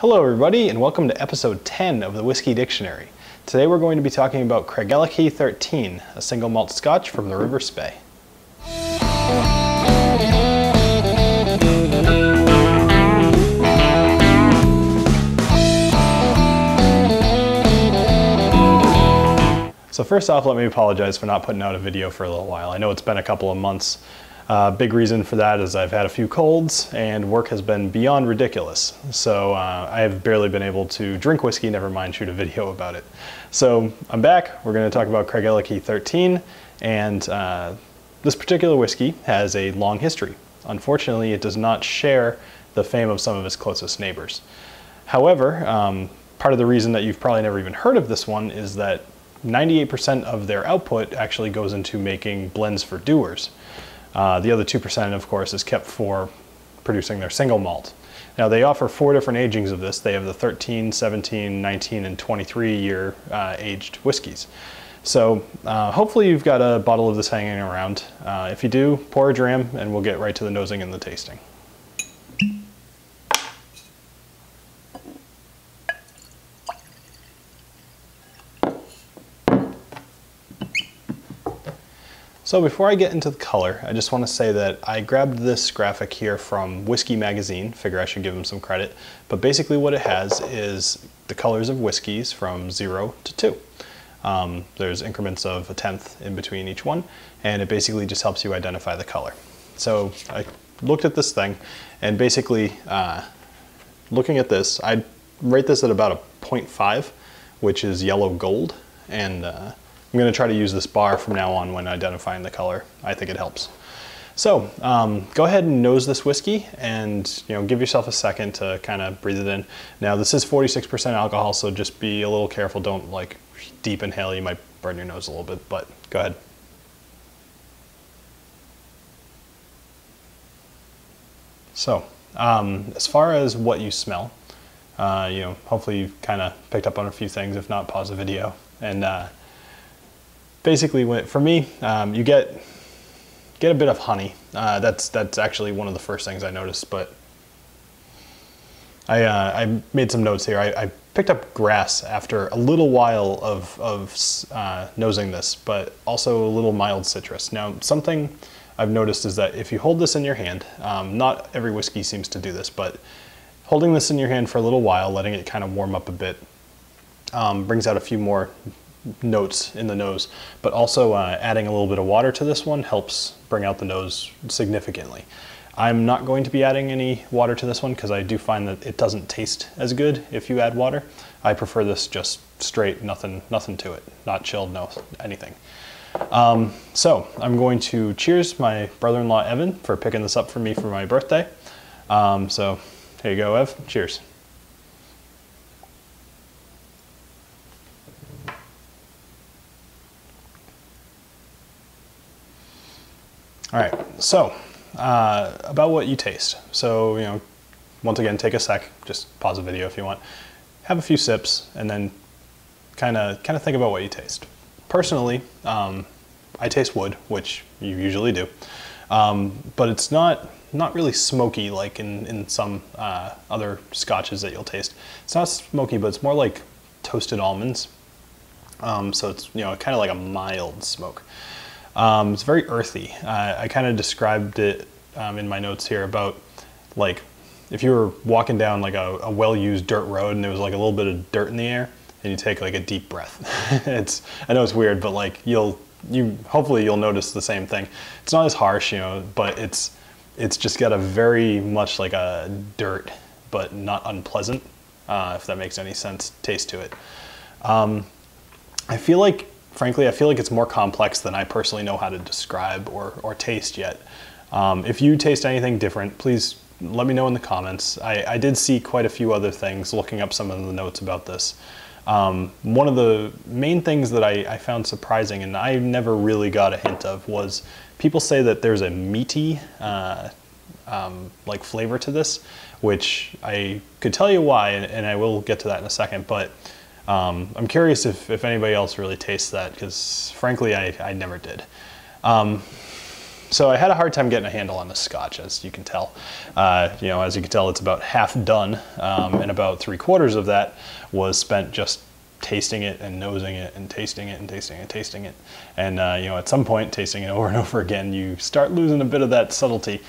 Hello everybody and welcome to episode 10 of the Whiskey Dictionary. Today we're going to be talking about Craigellachie 13, a single malt scotch from the River Spey. So first off, let me apologize for not putting out a video for a little while. I know it's been a couple of months. Big reason for that is I've had a few colds and work has been beyond ridiculous. So I have barely been able to drink whiskey, never mind shoot a video about it. So I'm back. We're going to talk about Craigellachie 13, and this particular whiskey has a long history. Unfortunately, it does not share the fame of some of its closest neighbors. However, part of the reason that you've probably never even heard of this one is that 98% of their output actually goes into making blends for dewars. The other 2%, of course, is kept for producing their single malt. Now, they offer four different agings of this. They have the 13, 17, 19, and 23-year aged whiskeys. So hopefully you've got a bottle of this hanging around. If you do, pour a dram, and we'll get right to the nosing and the tasting. So before I get into the color, I just want to say that I grabbed this graphic here from Whiskey Magazine. Figure I should give them some credit. But basically what it has is the colors of whiskeys from 0 to 2. There's increments of 1/10 in between each one, and it basically just helps you identify the color. So I looked at this thing, and basically looking at this, I'd rate this at about a 0.5, which is yellow gold, and I'm going to try to use this bar from now on when identifying the color. I think it helps. So go ahead and nose this whiskey, and give yourself a second to kind of breathe it in. Now this is 46% alcohol, so just be a little careful. Don't like deep inhale. You might burn your nose a little bit, but go ahead. So as far as what you smell, hopefully you've kind of picked up on a few things. If not, pause the video and. Basically, for me, you get a bit of honey. That's actually one of the first things I noticed, but I made some notes here. I picked up grass after a little while of nosing this, but also a little mild citrus. Now, something I've noticed is that if you hold this in your hand, not every whiskey seems to do this, but holding this in your hand for a little while, letting it kind of warm up a bit, brings out a few more notes in the nose, but also adding a little bit of water to this one helps bring out the nose significantly. I'm not going to be adding any water to this one because I do find that it doesn't taste as good if you add water. I prefer this just straight, nothing to it, not chilled, no anything. So I'm going to cheers my brother-in-law Evan for picking this up for me for my birthday. So here you go, Ev, cheers. All right, so about what you taste. So, once again, take a sec, just pause the video if you want. Have a few sips and then kind of think about what you taste. Personally, I taste wood, which you usually do, but it's not really smoky like in some other scotches that you'll taste. It's not smoky, but it's more like toasted almonds. So it's kind of like a mild smoke. It's very earthy. I kind of described it in my notes here about like if you were walking down like a well-used dirt road and there was like a little bit of dirt in the air and you take like a deep breath. I know it's weird, but like hopefully you'll notice the same thing. It's not as harsh, but it's just got a very much like a dirt but not unpleasant, if that makes any sense, taste to it. Frankly, I feel like it's more complex than I personally know how to describe or taste yet. If you taste anything different, please let me know in the comments. I did see quite a few other things looking up some of the notes about this. One of the main things that I found surprising, and I never really got a hint of, was people say that there's a meaty like flavor to this, which I could tell you why, and I will get to that in a second, but I'm curious if anybody else really tastes that, because frankly, I never did. So I had a hard time getting a handle on the Scotch, as you can tell. As you can tell, it's about half done, and about 3/4 of that was spent just tasting it and nosing it and tasting it and tasting it and tasting it. And at some point, tasting it over and over again, you start losing a bit of that subtlety.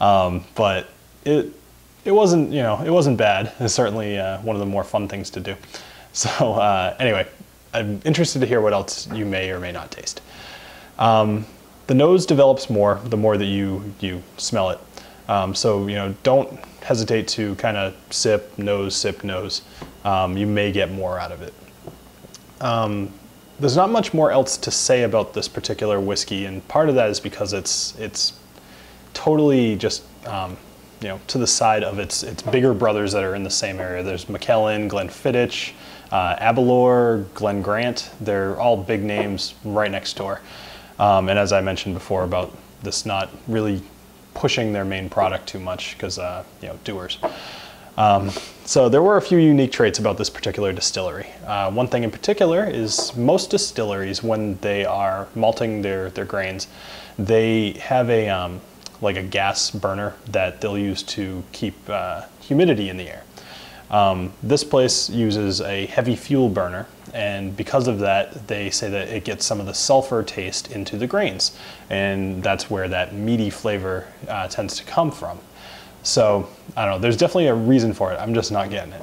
But it wasn't, it wasn't bad. It's certainly one of the more fun things to do. So anyway, I'm interested to hear what else you may or may not taste. The nose develops more the more that you smell it. So don't hesitate to kind of sip, nose. You may get more out of it. There's not much more else to say about this particular whiskey, and part of that is because it's totally just to the side of its bigger brothers that are in the same area. There's Macallan, Glenfiddich, Aberlour, Glen Grant. They're all big names right next door. And as I mentioned before about this not really pushing their main product too much because doers. So there were a few unique traits about this particular distillery. One thing in particular is most distilleries, when they are malting their grains, they have a like a gas burner that they'll use to keep humidity in the air. This place uses a heavy fuel burner, and because of that, they say that it gets some of the sulfur taste into the grains, and that's where that meaty flavor tends to come from. So I don't know, there's definitely a reason for it. I'm just not getting it.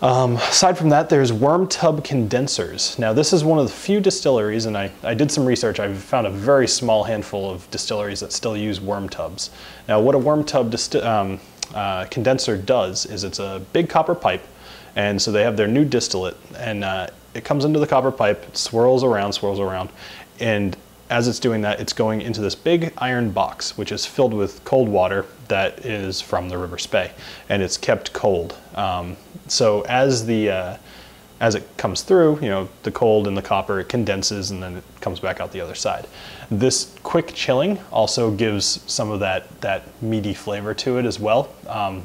Aside from that, there's worm tub condensers. Now this is one of the few distilleries, and I did some research. I found a very small handful of distilleries that still use worm tubs. Now what a worm tub condenser does is it's a big copper pipe, and so they have their new distillate, and it comes into the copper pipe, it swirls around, and as it's doing that, it's going into this big iron box, which is filled with cold water that is from the River Spey, and it's kept cold. So as it comes through, the cold and the copper, it condenses, and then it comes back out the other side. This quick chilling also gives some of that meaty flavor to it as well.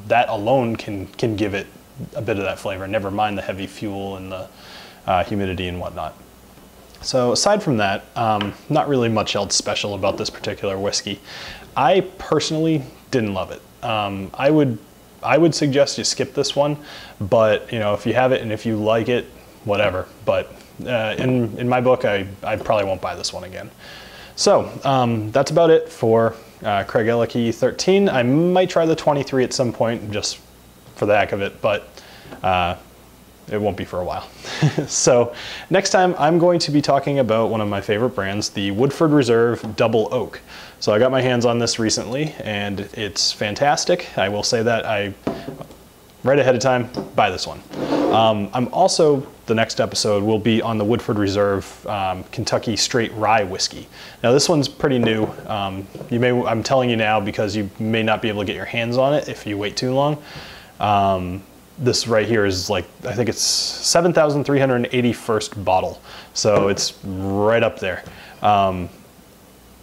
That alone can give it a bit of that flavor, never mind the heavy fuel and the humidity and whatnot. So aside from that, not really much else special about this particular whiskey. I personally didn't love it. I would suggest you skip this one, but if you have it and if you like it, whatever. But in my book, I probably won't buy this one again. So that's about it for Craigellachie 13. I might try the 23 at some point, just for the heck of it, but it won't be for a while. So next time I'm going to be talking about one of my favorite brands, the Woodford Reserve Double Oak. So I got my hands on this recently and it's fantastic. I will say that right ahead of time, buy this one. I'm also, the next episode will be on the Woodford Reserve Kentucky Straight Rye Whiskey. Now this one's pretty new. I'm telling you now because you may not be able to get your hands on it if you wait too long. This right here is like, I think it's 7,381st bottle. So it's right up there.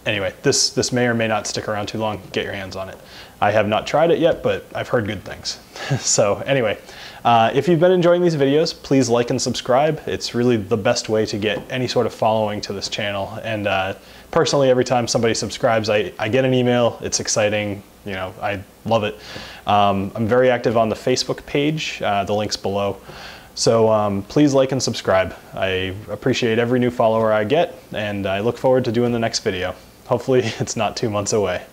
Anyway, this may or may not stick around too long. Get your hands on it. I have not tried it yet, but I've heard good things. So anyway, if you've been enjoying these videos, please like and subscribe. It's really the best way to get any sort of following to this channel. And personally, every time somebody subscribes, I get an email. It's exciting. I love it. I'm very active on the Facebook page, the link's below. So please like and subscribe. I appreciate every new follower I get, and I look forward to doing the next video. Hopefully it's not 2 months away.